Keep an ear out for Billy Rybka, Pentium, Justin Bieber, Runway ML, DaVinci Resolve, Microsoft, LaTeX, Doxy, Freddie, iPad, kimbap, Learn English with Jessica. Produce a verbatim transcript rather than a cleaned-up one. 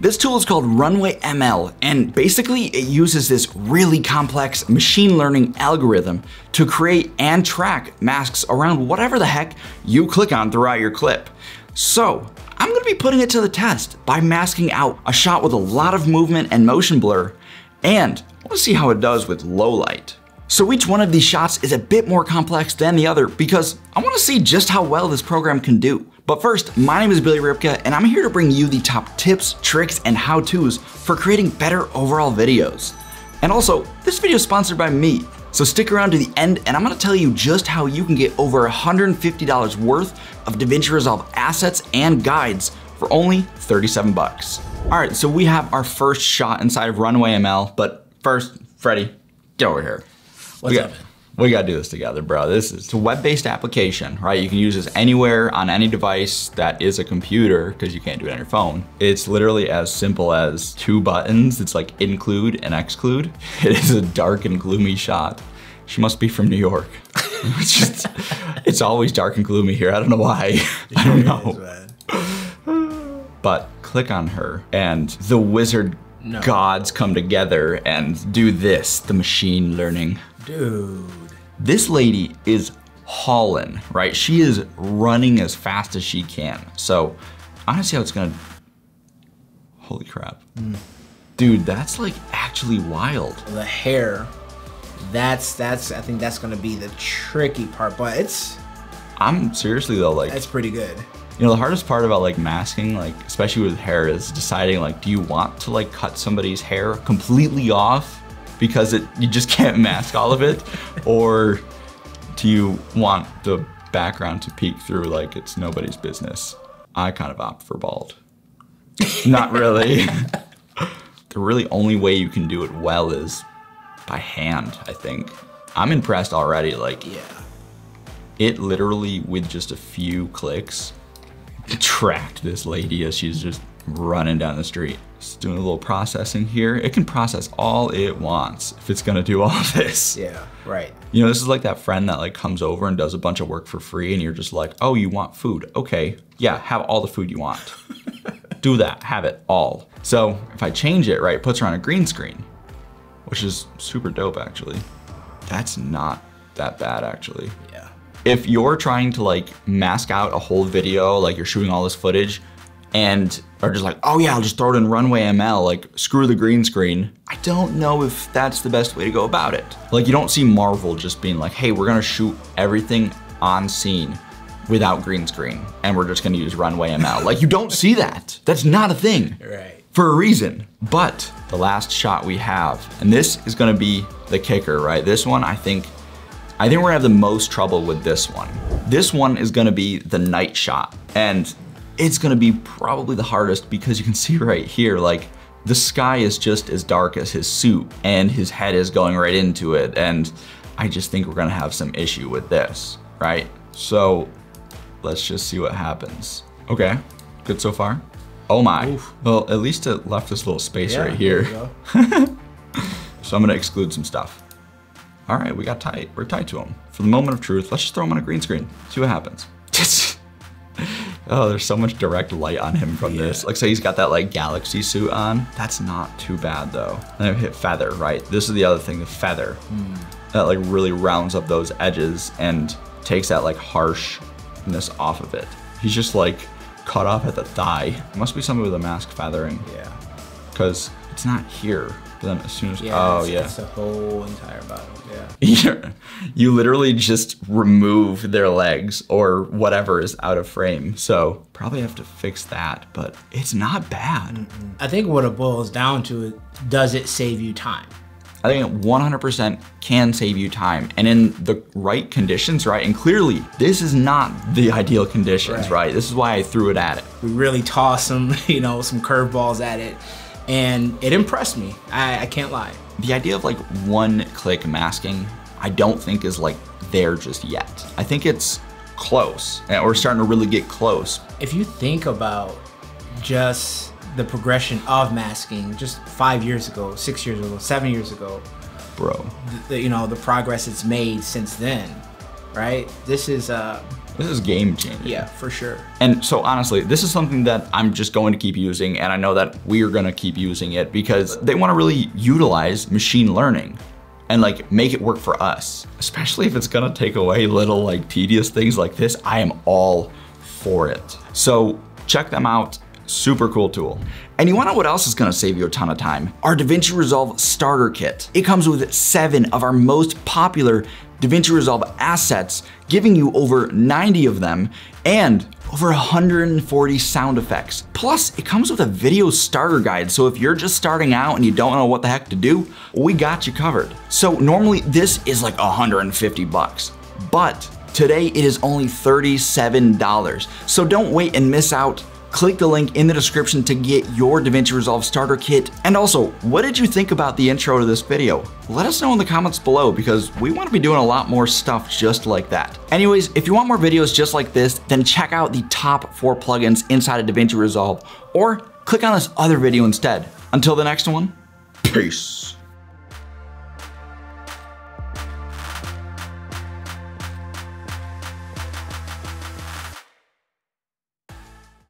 This tool is called Runway M L, and basically it uses this really complex machine learning algorithm to create and track masks around whatever the heck you click on throughout your clip. So I'm going to be putting it to the test by masking out a shot with a lot of movement and motion blur, and I want to see how it does with low light. So each one of these shots is a bit more complex than the other because I want to see just how well this program can do. But first, my name is Billy Rybka, and I'm here to bring you the top tips, tricks, and how-tos for creating better overall videos. And also, this video is sponsored by me, so stick around to the end and I'm going to tell you just how you can get over one hundred fifty dollars worth of DaVinci Resolve assets and guides for only thirty-seven bucks. All right, so we have our first shot inside of Runway M L, but first, Freddie, get over here. What's we, got, up, we gotta do this together, bro. This is it's a web-based application, right? You can use this anywhere on any device that is a computer, because you can't do it on your phone. It's literally as simple as two buttons. It's like include and exclude. It is a dark and gloomy shot. She must be from New York. It's just, it's always dark and gloomy here. I don't know why. I don't know. But click on her and the wizard no. gods come together and do this, the machine learning. Dude. This lady is hauling, right? She is running as fast as she can. So I don't see how it's gonna, holy crap. Mm. Dude, that's like actually wild. The hair, that's, that's, I think that's gonna be the tricky part, but it's. I'm seriously though, like. That's pretty good. You know, the hardest part about like masking, like especially with hair, is deciding like, do you want to like cut somebody's hair completely off? Because it, you just can't mask all of it, or do you want the background to peek through like it's nobody's business? I kind of opt for bald. Not really. The really only way you can do it well is by hand, I think. I'm impressed already, like, yeah. It literally, with just a few clicks, tracked this lady as she's just running down the street. Just doing a little processing here. It can process all it wants if it's gonna do all this. Yeah, right. You know, this is like that friend that like comes over and does a bunch of work for free and you're just like, oh, you want food? Okay, yeah, have all the food you want. Do that, have it all. So if I change it, right, it puts her on a green screen, which is super dope actually. That's not that bad actually. Yeah. If you're trying to like mask out a whole video, like you're shooting all this footage, and are just like, oh yeah, I'll just throw it in Runway M L, like screw the green screen. I don't know if that's the best way to go about it. Like you don't see Marvel just being like, hey, we're gonna shoot everything on scene without green screen and we're just gonna use Runway M L. Like you don't see that. That's not a thing. Right. For a reason. But the last shot we have, and this is gonna be the kicker, right? This one, I think, I think we're gonna have the most trouble with this one. This one is gonna be the night shot. And it's gonna be probably the hardest because you can see right here, like the sky is just as dark as his suit and his head is going right into it. And I just think we're gonna have some issue with this, right? So let's just see what happens. Okay, good so far. Oh my, oof. Well, at least it left this little space yeah, right here. So I'm gonna exclude some stuff. All right, we got tight, we're tied to him. For the moment of truth, let's just throw him on a green screen, see what happens. Oh, there's so much direct light on him from yeah. this. Like say he's got that like galaxy suit on. That's not too bad though. And I've hit feather, right? This is the other thing, the feather. Mm. That like really rounds up those edges and takes that like harshness off of it. He's just like cut off at the thigh. It must be something with a mask feathering. Yeah. Cause it's not here. But then as soon as, yeah, oh it's, yeah. It's the whole entire bottom, yeah. You literally just remove their legs or whatever is out of frame. So probably have to fix that, but it's not bad. Mm-mm. I think what it boils down to is, does it save you time? I think it one hundred percent can save you time and in the right conditions, right? And clearly this is not the ideal conditions, right? right? This is why I threw it at it. We really tossed some, you know, some curveballs at it. And it impressed me, I, I can't lie. The idea of like one click masking, I don't think is like there just yet. I think it's close, and we're starting to really get close. If you think about just the progression of masking, just five years ago, six years ago, seven years ago. Bro. The, you know, the progress it's made since then, right? This is, uh, This is game changing. Yeah, for sure. And so honestly, this is something that I'm just going to keep using, and I know that we are gonna keep using it because they wanna really utilize machine learning and like make it work for us. Especially if it's gonna take away little like tedious things like this, I am all for it. So check them out. Super cool tool. And you wanna know what else is gonna save you a ton of time? Our DaVinci Resolve Starter Kit. It comes with seven of our most popular DaVinci Resolve assets, giving you over ninety of them and over one hundred forty sound effects. Plus, it comes with a video starter guide, so if you're just starting out and you don't know what the heck to do, we got you covered. So normally this is like one hundred fifty bucks, but today it is only thirty-seven dollars. So don't wait and miss out. Click the link in the description to get your DaVinci Resolve Starter Kit. And also, what did you think about the intro to this video? Let us know in the comments below because we want to be doing a lot more stuff just like that. Anyways, if you want more videos just like this, then check out the top four plugins inside of DaVinci Resolve or click on this other video instead. Until the next one, peace.